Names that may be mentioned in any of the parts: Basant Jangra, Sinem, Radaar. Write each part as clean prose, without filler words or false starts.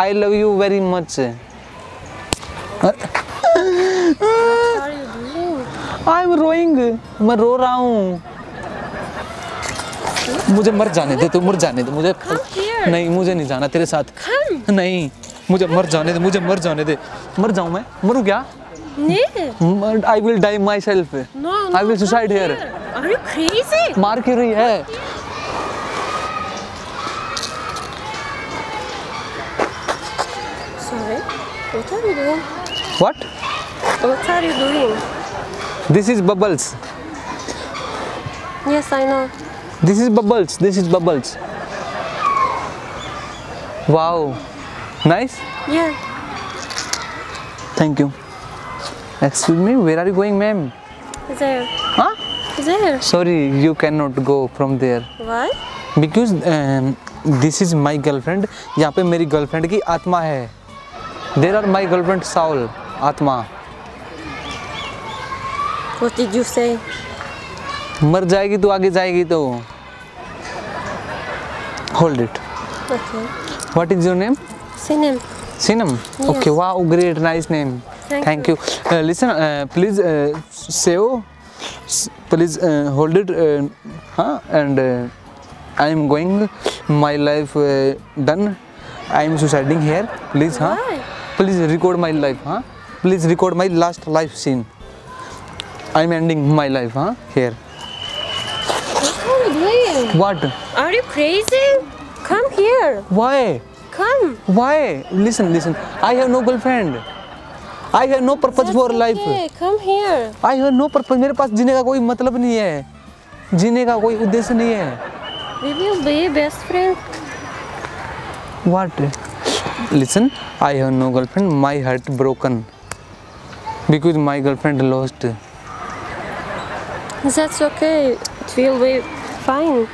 I love you very much. I'm rowing. मैं रो रहा हूँ. मुझे मर जाने दे तू, मर जाने दे मुझे. नहीं मुझे नहीं जाना तेरे साथ. नहीं मुझे मर जाने दे, मुझे मर जाने दे. मर जाऊँ मैं, मरूँ क्या? नहीं. I will die myself. No. I will suicide here. Are you crazy? मार क्यों रही है? Sorry. What are you doing? What? What are you doing? This is bubbles. Yes, I know. This is bubbles. This is bubbles. Wow. Nice? Yeah. Thank you. Excuse me, where are you going, ma'am? There. Huh? There. Sorry, you cannot go from there. Why? Because this is my girlfriend. यहाँ पे मेरी girlfriend की आत्मा है. There are my girlfriend soul, आत्मा. What did you say? मर जाएगी तो आगे जाएगी तो. Hold it. Okay. What is your name? Sinem. Sinem. Yes. Okay. Wow. Great. Nice name. Thank you. Listen. Please save. Please hold it. And I am going. My life done. I am suiciding here. Please. Why? Please record my life. Please record my last life scene. I'm ending my life, here. What are you doing? What? Are you crazy? Come here. Why? Come. Why? Listen, listen. I have no girlfriend. I have no purpose for life. Okay. Come here. I have no purpose. मेरे पास जीने का कोई मतलब नहीं है. जीने का कोई उद्देश्य नहीं है. We will be best friend. What? Listen, I have no girlfriend. My heart broken because my girlfriend lost. That's okay. It will be fine.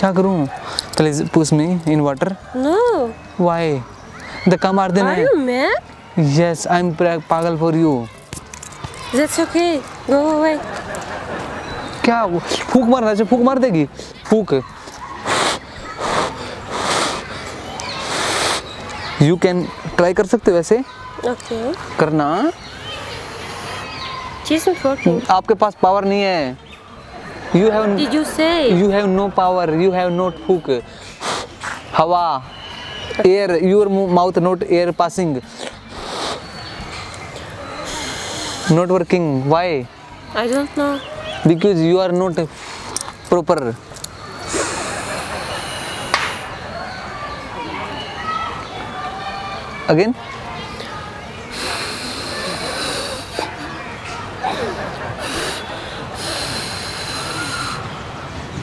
क्या करूँ? Please push me in water. No. Why? The काम आर देना है. Are you mad? Yes, I'm पागल for you. That's okay. Go away. क्या? फूक मारना चाहिए. फूक मार देगी. फूक. You can try कर सकते वैसे. Okay. करना. आपके पास पावर नहीं है. You have. Did you say? You have no power. You have no hook. हवा, air. Your mouth not air passing. Not working. Why? I don't know. Because you are not proper. Again.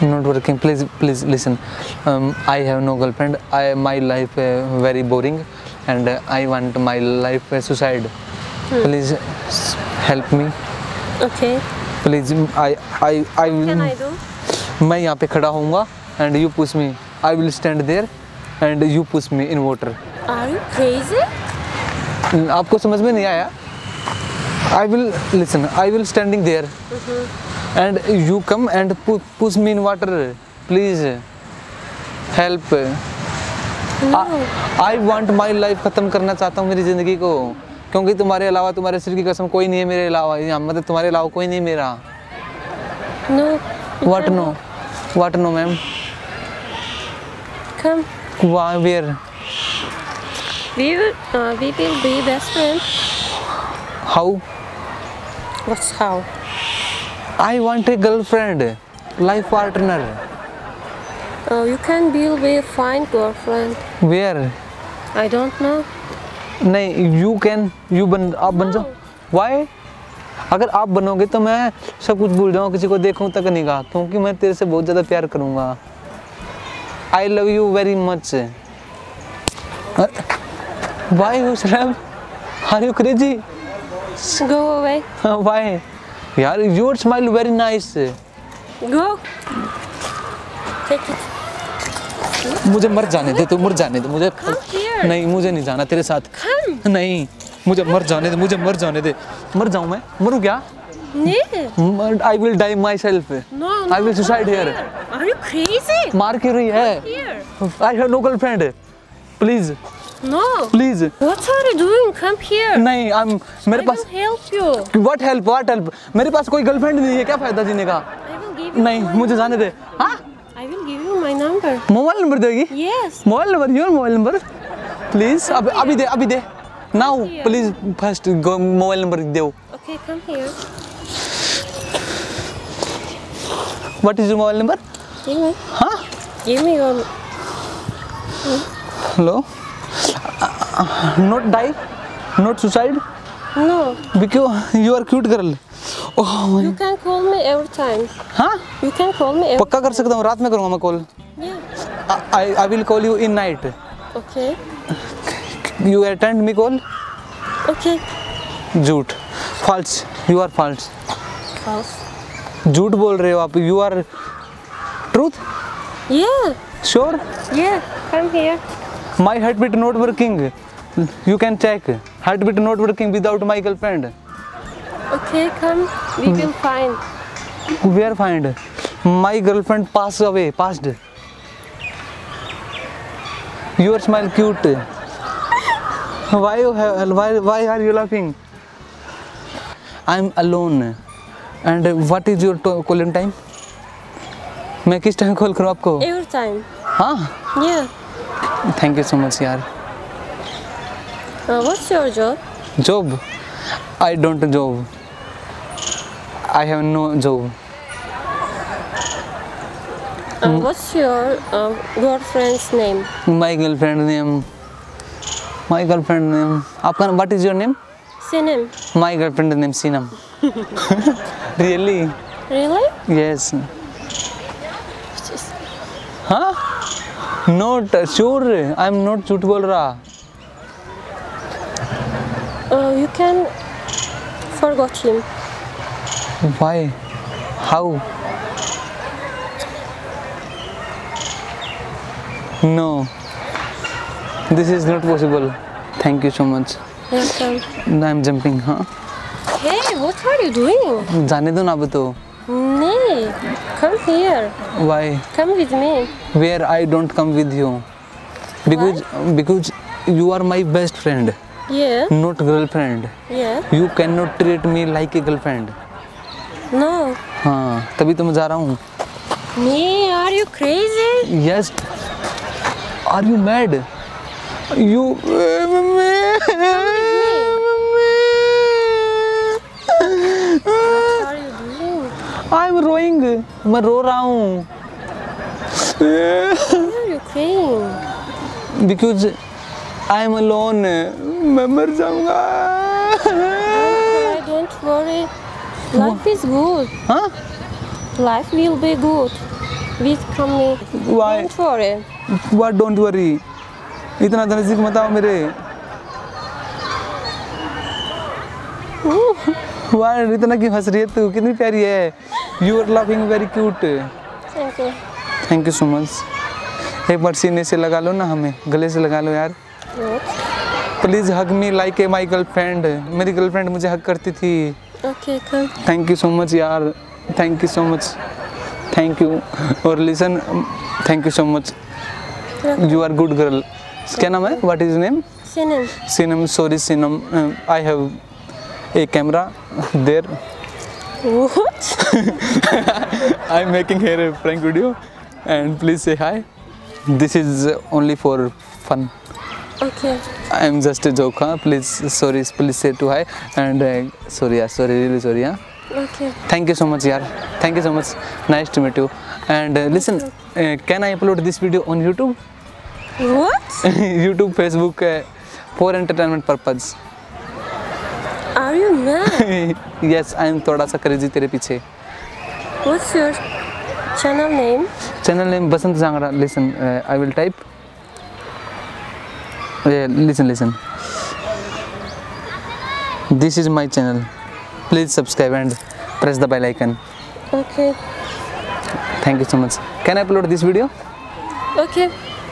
Not working. Please listen. I have no girlfriend. My life very boring, and I want my life suicide. Please help me. Okay. Please, I will. Can I do? मैं यहाँ पे खड़ा होऊँगा and you push me. I will stand there and you push me in water. Are you crazy? आपको समझ में नहीं आया? I will listen. I will standing there. And you come and push me in water, please help. No. I want my life खत्म करना चाहता हूँ मेरी जिंदगी को, क्योंकि तुम्हारे अलावा तुम्हारे सिर की कसम कोई नहीं है मेरे अलावा. यहाँ मतलब तुम्हारे अलावा कोई नहीं मेरा. No. What no? What no, ma'am? Come. Where? We will be best friends. How? What's how? I want a girlfriend, life partner. Oh, you can build a fine girlfriend. Where? I don't know. नहीं, you can, you बन, आप बन जाओ. Why? अगर आप बनोगे तो मैं सब कुछ भूल जाऊँ, किसी को देखूँ तक नहीं गा, क्योंकि मैं तेरे से बहुत ज़्यादा प्यार करूँगा. I love you very much. Why you Sinem? Are you crazy? Go away. Why? यार, your smile very nice. Go. Take it. मुझे मर जाने दे तू, मर जाने दे मुझे. नहीं मुझे नहीं जाना तेरे साथ. नहीं मुझे मर जाने दे, मुझे मर जाने दे. मर जाऊँ मैं, मरूँ क्या? नहीं. I will die myself. No. I will suicide here. Are you crazy? मार क्यों रही है? I have no girlfriend. Please. No. Please. What are you doing? Come here. नहीं, मेरे पास. I will help you. What help? What help? मेरे पास कोई girlfriend नहीं है, क्या फायदा जीने का? I will give you. नहीं, मुझे जाने दे. हाँ? I will give you my number. Mobile number देगी? Yes. Mobile number, your mobile number. Please. अभी दे. Now, please first go mobile number they. Okay, come here. What is your mobile number? Give me. Huh? Give me your. Hello. Not die, not suicide. No. Because you are cute girl. Oh my. You can call me every time. Huh? You can call me every. पक्का कर सकता हूँ, रात में करूँगा मैं call. Yeah. I will call you in night. Okay. You attend me call. Okay. झूठ, false. You are false. False. झूठ बोल रहे हो आप. You are truth. Yeah. Sure. Yeah. Come here. My heartbeat not working. You can check. Heartbeat not working without my girlfriend. Okay, come. We will find. Where find? My girlfriend passed away. Passed. Your smile cute. Why are you laughing? I'm alone. And what is your calling time? मैं किस time call करूँ आपको? Every time. हाँ? Yeah. Thank you so much, yaar. What's your job? Job? I don't job. I have no job. What's your girlfriend's name? My girlfriend's name. My girlfriend's name. आपका what is your name? Sinem. My girlfriend's name Sinem. Really? Really? Yes. Huh? Not sure. I'm not sure. You can forget him. Why? How? No. This is not possible. Thank you so much. Welcome. I'm jumping, huh? Hey, what are you doing? जाने दो ना बताओ. No, come here. Why? Come with me. Where I don't come with you. Because why? Because you are my best friend. Yeah. Not girlfriend. Yeah. You cannot treat me like a girlfriend. No. हाँ, तभी तो मैं जा रहा हूँ. Me? Are you crazy? Yes. Are you mad? You. I'm rowing. मैं रो रहा हूँ. Are you crying? Because I'm alone. मैं मर जाऊँगा. Don't worry. Life is good. Huh? Life will be good. With me. Why? Don't worry. What? Don't worry. इतना धनसिक मत आओ मेरे. वाह इतना क्यों हंस रही है तू? कितनी प्यारी है. You are laughing very cute. Thank you. Thank you so much. एक बार सीने से लगा लो ना हमें, गले से लगा लो यार. Please hug me like my girlfriend. मेरी girlfriend मुझे hug करती थी. Okay come. Thank you so much यार. Thank you so much. Thank you. और listen. Thank you so much. You are good girl. क्या नाम है? What is your name? Sinem. Sinem. Sorry Sinem. I have a camera there. What? I'm making here a prank video and please say hi. This is only for fun. Okay. I'm just a joke, huh? Please, sorry, please say to hi and sorry, yeah, sorry, really sorry, yeah. Okay. Thank you so much, yaar. Thank you so much. Nice to meet you. And listen, can I upload this video on YouTube? What? YouTube, Facebook, for entertainment purpose. Are you mad? Yes, I am थोड़ा सा crazy तेरे पीछे. What's your channel name? Channel name Basant Jangra. Listen, I will type. Yeah, listen. This is my channel. Please subscribe and press the bell icon. Okay. Thank you so much. Can I upload this video? Okay.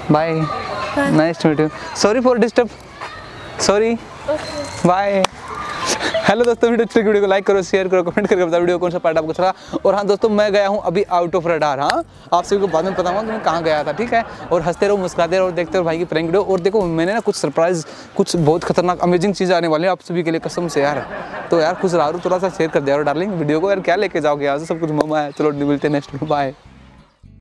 Bye. Bye. Nice to meet you. Sorry for disturb. Sorry. Okay. Bye. Hello दोस्तों, video अच्छी video को like करो, share करो, comment करके बताओ video कौन सा part आपको अच्छा। और हाँ दोस्तों, मैं गया हूँ अभी आउट ऑफ रडार। हाँ, आप सभी को बाद में बताऊंगा कि मैं कहाँ गया था, ठीक है। और हंसते रहो, मुस्कुराते रहो और देखते रहो भाई की प्रैंक वीडियो। और देखो, मैंने ना कुछ सरप्राइज, कुछ बहुत खतरनाक अमेजिंग चीज़ आने वाली है आप सभी के लिए, कसम से यार। तो यार खुश रहो, थोड़ा सा शेयर कर दिया डार्लिंग वीडियो को, यार क्या लेके जाओगे यार, सब कुछ ममा है। चलो मिलते हैं नेक्स्ट, बाय।